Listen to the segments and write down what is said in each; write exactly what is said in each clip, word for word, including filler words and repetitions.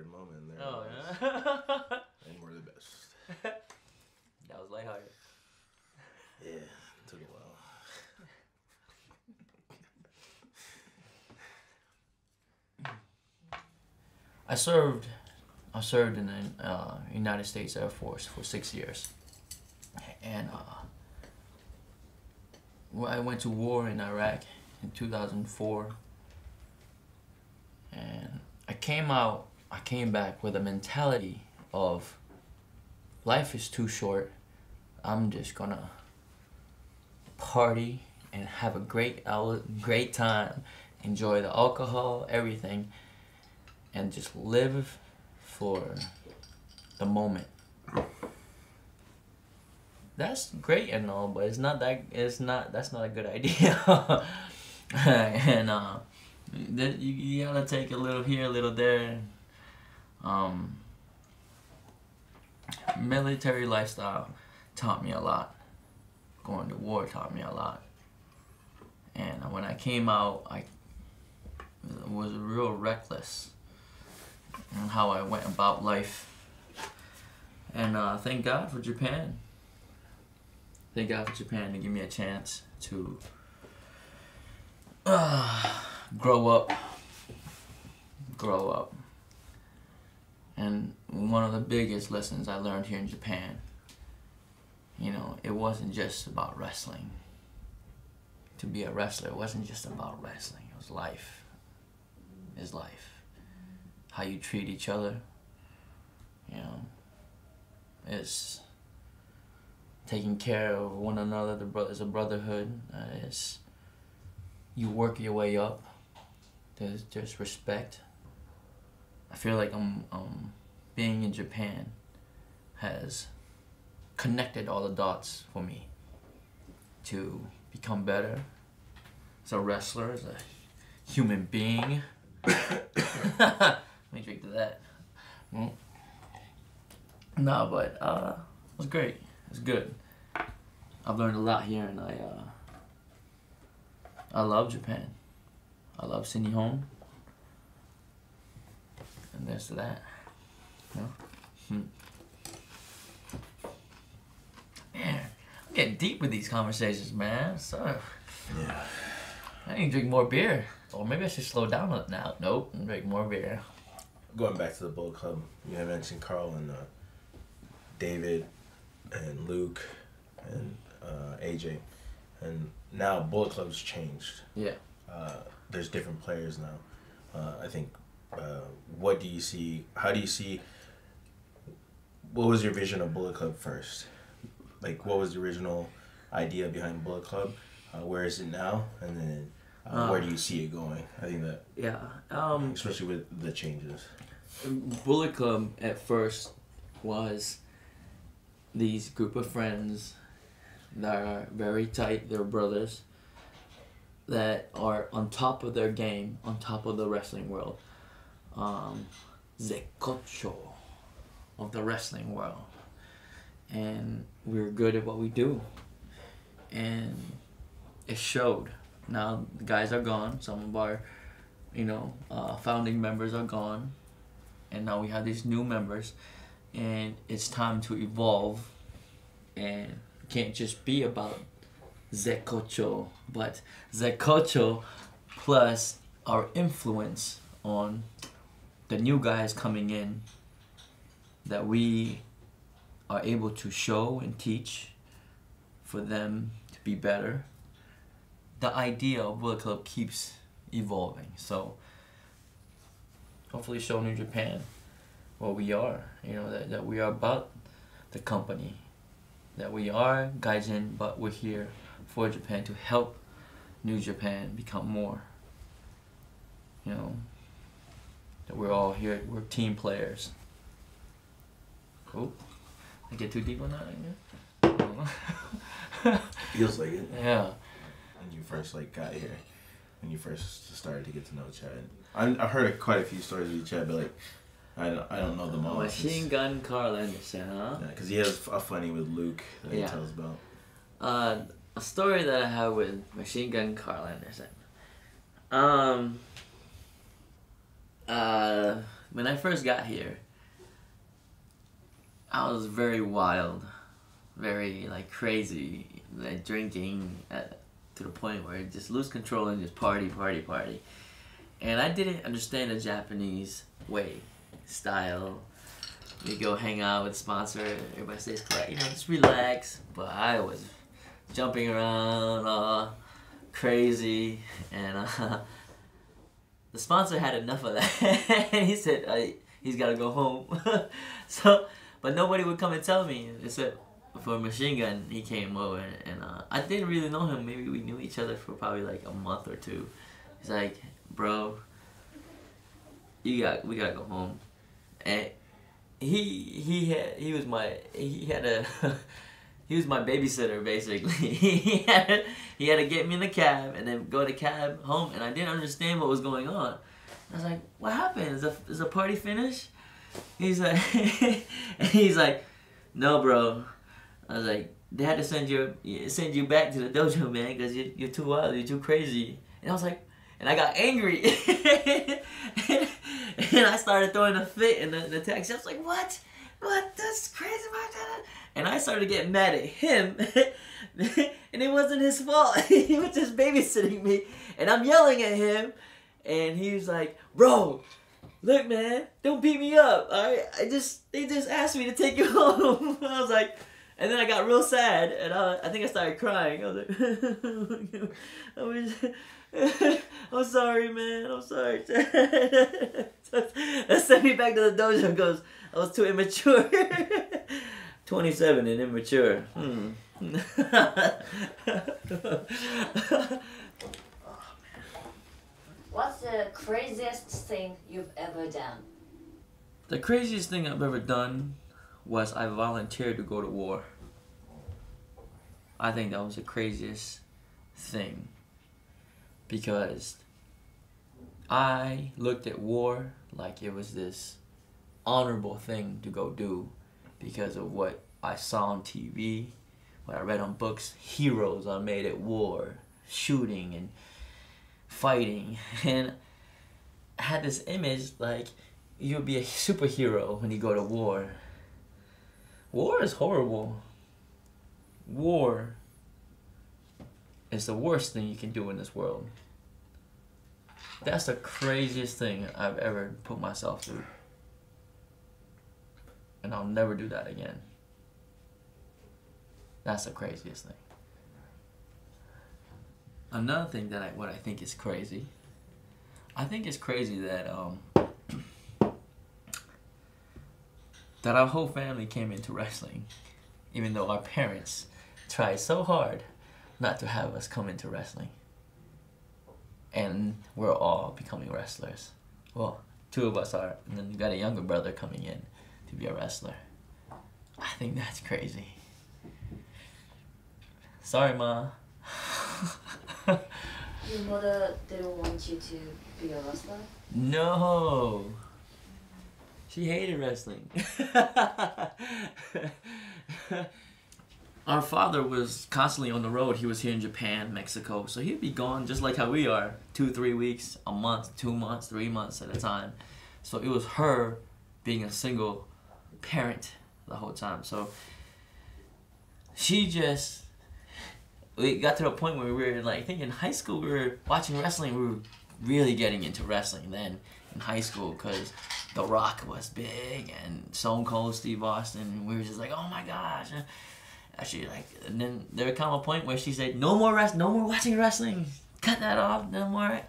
lighthearted moment there. Oh, yeah. And we're the best. That was lighthearted. Yeah, it took a while. I served, I served in the uh, United States Air Force for six years, and uh, when I went to war in Iraq in two thousand four, and I came out, I came back with a mentality of life is too short. I'm just gonna party and have a great great time, enjoy the alcohol, everything. And just live for the moment. That's great and all, but it's not that. It's not. That's not a good idea. And uh, you, you gotta take a little here, a little there. Um, military lifestyle taught me a lot. Going to war taught me a lot. And when I came out, I was real reckless. And how I went about life. And uh, thank God for Japan. Thank God for Japan to give me a chance to uh, grow up. Grow up. And one of the biggest lessons I learned here in Japan, you know, it wasn't just about wrestling. To be a wrestler, it wasn't just about wrestling. It was life. It's life. How you treat each other, you know, it's taking care of one another. The bro it's a brotherhood. Uh, it's you work your way up. There's there's respect. I feel like I'm um being in Japan has connected all the dots for me to become better as a wrestler, as a human being. Let me drink to that. Mm. Nah, but uh, it was great. It was good. I've learned a lot here, and I uh, I love Japan. I love Shin Nihon. And there's that. You know? Hmm. Man, I'm getting deep with these conversations, man. So, yeah. I need to drink more beer. Or maybe I should slow down now. Nope, drink more beer. Going back to the Bullet Club, you had mentioned Carl and uh, David and Luke and uh, A J. And now Bullet Club's changed. Yeah. Uh, there's different players now. Uh, I think, uh, what do you see? How do you see? What was your vision of Bullet Club first? Like, what was the original idea behind Bullet Club? Uh, where is it now? And then... Uh, where do you see it going? I think that... Yeah. Um, especially with the changes. Bullet Club at first was these group of friends that are very tight, they're brothers, that are on top of their game, on top of the wrestling world. Um, Zekocho of the wrestling world. And we're good at what we do. And it showed. Now the guys are gone. Some of our, you know, uh, founding members are gone, and now we have these new members, and it's time to evolve, and it can't just be about Zekocho, but Zekocho plus our influence on the new guys coming in that we are able to show and teach for them to be better. The idea of Bullet Club keeps evolving, so hopefully show New Japan what we are, you know, that, that we are about the company, that we are Gaijin, but we're here for Japan to help New Japan become more, you know, that we're all here, we're team players. Cool. I get too deep on that again? Feels like it. Yeah. When you first like got here, when you first started to get to know Chad, I I heard quite a few stories with Chad, but like I don't, I don't know them all. Machine Gun Carl Anderson, huh? Yeah, because he has a funny with Luke that yeah. he tells about. Uh, a story that I have with Machine Gun Carl Anderson. Um. Uh, When I first got here, I was very wild, very like crazy, like drinking at, to the point where I just lose control and just party, party, party. And I didn't understand the Japanese way, style. You go hang out with sponsor, everybody stays quiet, you know, just relax. But I was jumping around, all crazy, and uh, the sponsor had enough of that. He said, I, he's got to go home. So. But nobody would come and tell me, except for Machine Gun. He came over, and uh, I didn't really know him. Maybe we knew each other for probably like a month or two. He's like, bro, you got, we gotta go home. And he he had he was my he had a he was my babysitter basically. he had he had to get me in the cab and then go to cab home. And I didn't understand what was going on. I was like, what happened? Is the is the party finished? He's like, he's like, no, bro. I was like, they had to send you, send you back to the dojo, man, because you, you're too wild, you're too crazy. And I was like, and I got angry, and I started throwing a fit in the, the taxi. I was like, what, what, that's crazy, about that? And I started getting mad at him, and it wasn't his fault. He was just babysitting me, and I'm yelling at him, and he was like, bro. Look, man, don't beat me up, alright? I just, they just asked me to take you home. I was like, and then I got real sad, and I, I think I started crying. I was like, I was, I'm sorry, man, I'm sorry. They sent me back to the dojo because I was too immature. twenty-seven and immature. Hmm. What's the craziest thing you've ever done? The craziest thing I've ever done was I volunteered to go to war. I think that was the craziest thing because I looked at war like it was this honorable thing to go do because of what I saw on T V, what I read on books, heroes I made at war, shooting and fighting, and I had this image like you'll be a superhero when you go to war. War is horrible. War is the worst thing you can do in this world. That's the craziest thing I've ever put myself through, and I'll never do that again. That's the craziest thing. Another thing that I, what I think is crazy, I think it's crazy that um, that our whole family came into wrestling, even though our parents tried so hard not to have us come into wrestling. And we're all becoming wrestlers. Well, two of us are, and then you got a younger brother coming in to be a wrestler. I think that's crazy. Sorry, Ma. Your mother didn't want you to be a wrestler? No! She hated wrestling. Our father was constantly on the road. He was here in Japan, Mexico, so he'd be gone just like how we are. Two, three weeks, a month, two months, three months at a time. So it was her being a single parent the whole time. So she just... We got to a point where we were like, I think in high school we were watching wrestling, we were really getting into wrestling then in high school because The Rock was big and Stone Cold Steve Austin, and we were just like, oh my gosh. Actually, like, and then there would come a point where she said, no more rest, no more watching wrestling, cut that off, no more.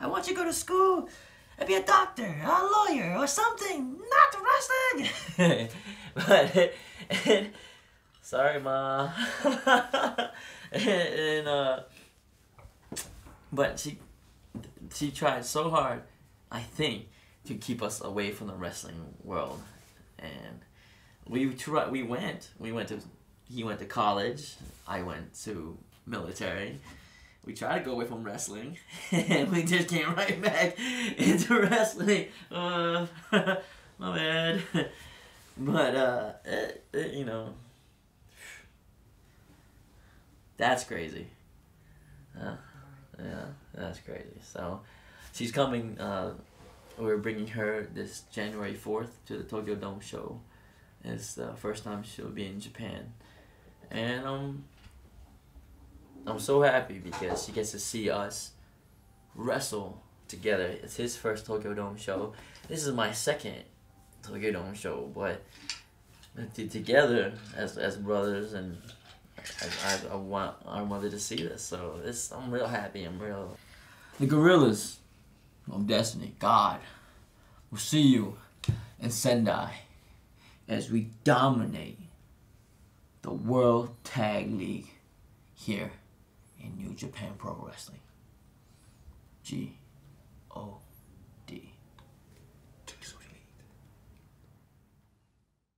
I want you to go to school and be a doctor or a lawyer or something, not wrestling. But, it, it, sorry, Ma. And uh, but she she tried so hard, I think, to keep us away from the wrestling world, and we tried. We went. We went to. He went to college. I went to military. We tried to go away from wrestling, and we just came right back into wrestling. Uh, my bad. But uh, it, it, you know. That's crazy. Uh, yeah, that's crazy. So she's coming uh, We're bringing her this January fourth to the Tokyo Dome show. And it's the first time she'll be in Japan. And um, I'm so happy because she gets to see us wrestle together. It's his first Tokyo Dome show. This is my second Tokyo Dome show, but together as as brothers, and I, I, I want our mother to see this. So it's, I'm real happy. I'm real. The Guerrillas of Destiny, God, we'll see you in Sendai as we dominate the World Tag League here in New Japan Pro Wrestling. G O